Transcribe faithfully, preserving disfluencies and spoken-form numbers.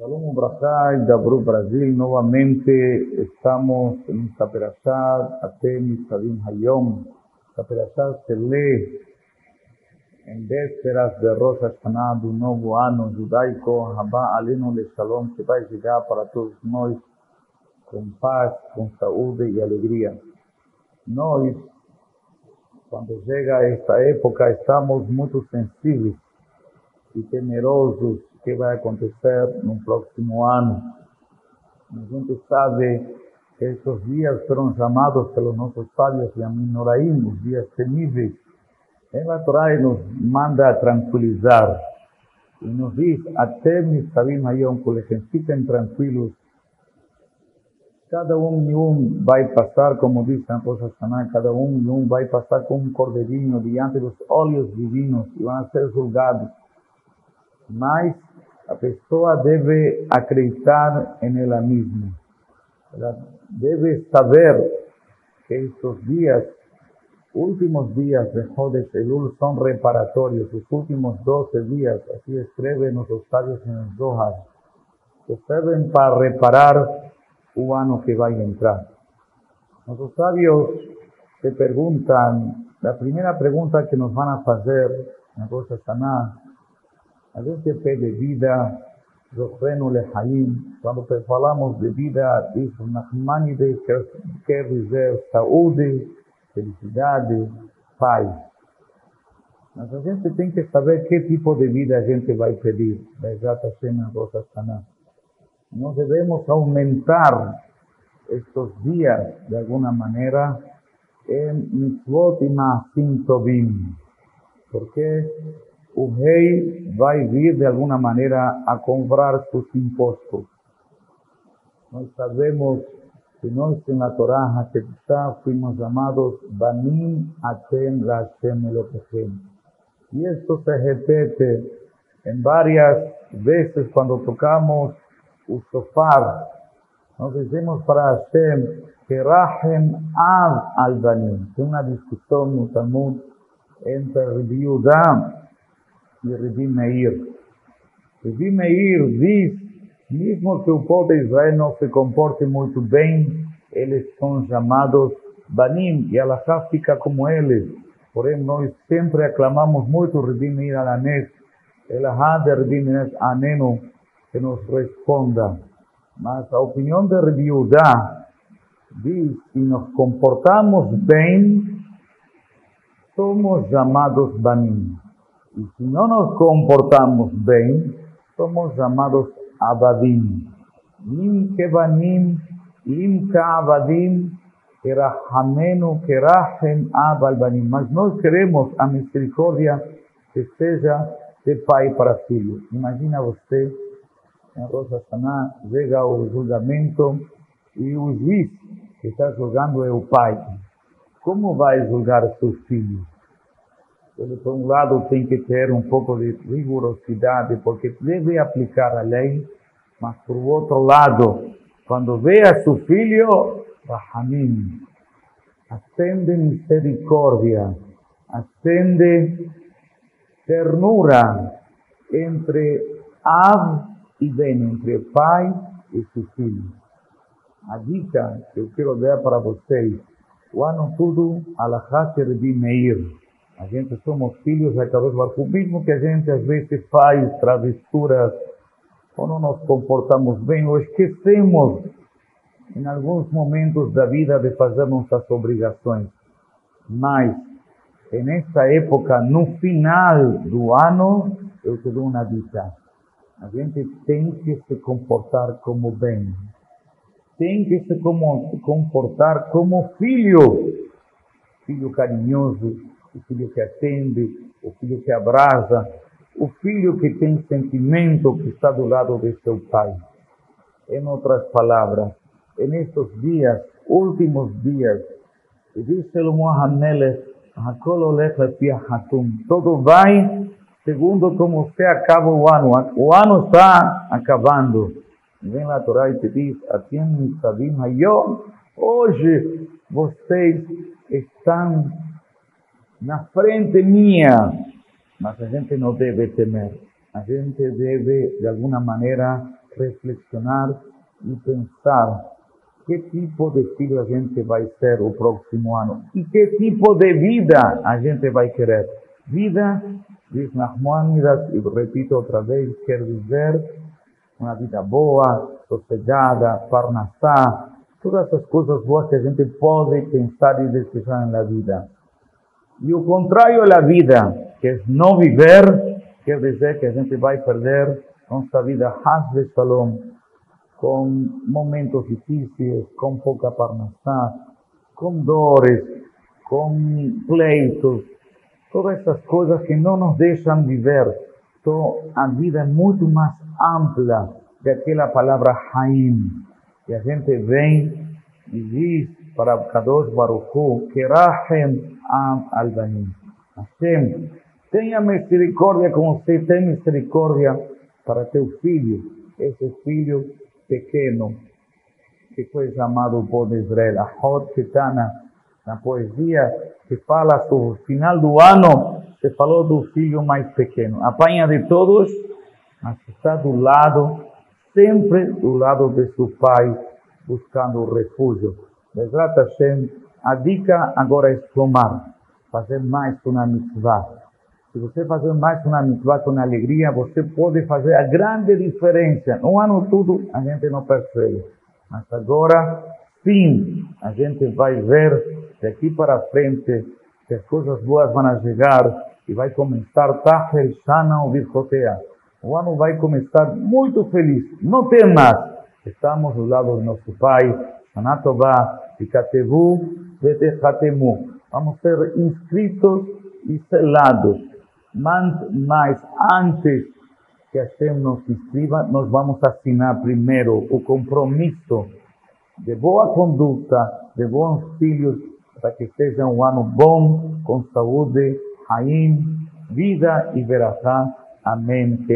Shalom Brachá, Dabru Brasil, novamente estamos em Taperachá, até Missadim Hayom. Taperachá se lê em vésperas de Rosh Hashaná, do novo ano judaico, Rabá Alino Lechalom, que vai chegar para todos nós com paz, com saúde e alegria. Nós, quando chega esta época, estamos muito sensíveis e temerosos que vai acontecer no próximo ano. A gente sabe que esses dias foram chamados pelos nossos sábios de Aminoraí, os dias temíveis. Ela traz, nos manda tranquilizar e nos diz, até Missadim Hayom, que fiquem tranquilos. Cada um e um vai passar, como diz a Rosh Hashaná, cada um e um vai passar com um cordeirinho diante dos olhos divinos e vão ser julgados. Mas a pessoa deve acreditar em ela mesma. Ela deve saber que estes dias, últimos dias de Jodes Elul, são reparatórios. Os últimos doze dias, assim escreve nos sábios em Rohaj, que servem para reparar o ano que vai entrar. Nossos sábios se perguntam, a primeira pergunta que nos vão fazer na Rosh Hashaná, a gente pede vida, quando falamos de vida, diz o Nachmanides, quer dizer saúde, felicidade, paz. Mas a gente tem que saber que tipo de vida a gente vai pedir, da exata cena Rosh Hashaná. Nós devemos aumentar estes dias, de alguma maneira, em mitzvot e ma'asim tovim, porque o rei vai vir, de alguma maneira, a cobrar seus impostos. Nós sabemos que nós, na Torá, fomos chamados Banim Achem Rashem Melopechem. E isso se repete em várias vezes quando tocamos Usofar. Nós dizemos para Hashem, Kerachem Am Albaim. Tem uma discussão no talmud entre Yudá e Rabi Meir. Rabi Meir diz, mesmo que o povo de Israel não se comporte muito bem, eles são chamados Banim, e alahá fica como eles. Porém, nós sempre aclamamos muito Rabi Meir Alanés, alahá de Rabi Meir Aneno, que nos responda. Mas a opinião de Yudá diz, se nos comportamos bem, somos chamados Banim. E se não nos comportamos bem, somos chamados Abadim. Im que Banim, im que Abadim, Kerachamenu, Kerachem Am Albaim. Mas nós queremos a misericórdia que seja de pai para filho. Imagina você, em Rosh Hashaná, chega o julgamento e o juiz que está julgando é o pai. Como vai julgar seus filhos? Ele, por um lado, tem que ter um pouco de rigorosidade, porque deve aplicar a lei, mas, por outro lado, quando vê a seu filho, Rahamim, acende misericórdia, acende ternura entre av e bem, entre pai e seu filho. A dica que eu quero dar para vocês, o ano todo, alahá Rabi Meir. A gente somos filhos de Kadosh Baruchhu, mesmo que a gente às vezes faz travessuras, ou não nos comportamos bem, ou esquecemos em alguns momentos da vida de fazer nossas obrigações. Mas, nessa época, no final do ano, eu te dou uma dica. A gente tem que se comportar como bem. Tem que se comportar como filho. Filho carinhoso, o filho que atende, o filho que abraça, o filho que tem sentimento, que está do lado de seu pai. Em outras palavras, nestes dias, últimos dias, diz o Mohamed, todo vai segundo como se acaba o ano. O ano está acabando. Vem lá a Torá e te diz, atian sabima. Hoje vocês estão na frente minha, mas a gente não deve temer, a gente deve de alguma maneira reflexionar e pensar que tipo de filho a gente vai ser o próximo ano e que tipo de vida a gente vai querer. Vida, diz Nachmanidas, e repito outra vez, quer dizer uma vida boa, sossegada, parnassá, todas essas coisas boas que a gente pode pensar e desejar na vida. E o contrário da vida, que é não viver, quer dizer que a gente vai perder nossa vida, Hashem Shalom, com momentos difíceis, com pouca parnassá, com dores, com pleitos, todas essas coisas que não nos deixam viver. Então, a vida é muito mais ampla que aquela palavra haim, que a gente vem e diz para Kadosh Baruchhu, Kerachem Am Albaim. Hashem, tenha misericórdia como você tem misericórdia para teu filho, esse filho pequeno que foi chamado por Israel, a Hod Ketana, na poesia que fala sobre o final do ano, se falou do filho mais pequeno. Apanha de todos, mas está do lado, sempre do lado de seu pai, buscando refúgio. Bezrat Hashem, a dica agora é somar, fazer mais uma mitzvah. Se você fazer mais uma mitzvah com alegria, você pode fazer a grande diferença. No ano todo a gente não percebe, mas agora sim, a gente vai ver daqui para frente que as coisas boas vão chegar e vai começar Taperachá não vircotear. O ano vai começar muito feliz, não tem mais. Estamos do lado do nosso pai, Manatobá, Catebú, Vetejatemú. Vamos ser inscritos e selados. Mas antes que Hashem nos inscreva, nós vamos assinar primeiro o compromisso de boa conduta, de bons filhos, para que seja um ano bom, com saúde, haim, vida e verachá. Amém.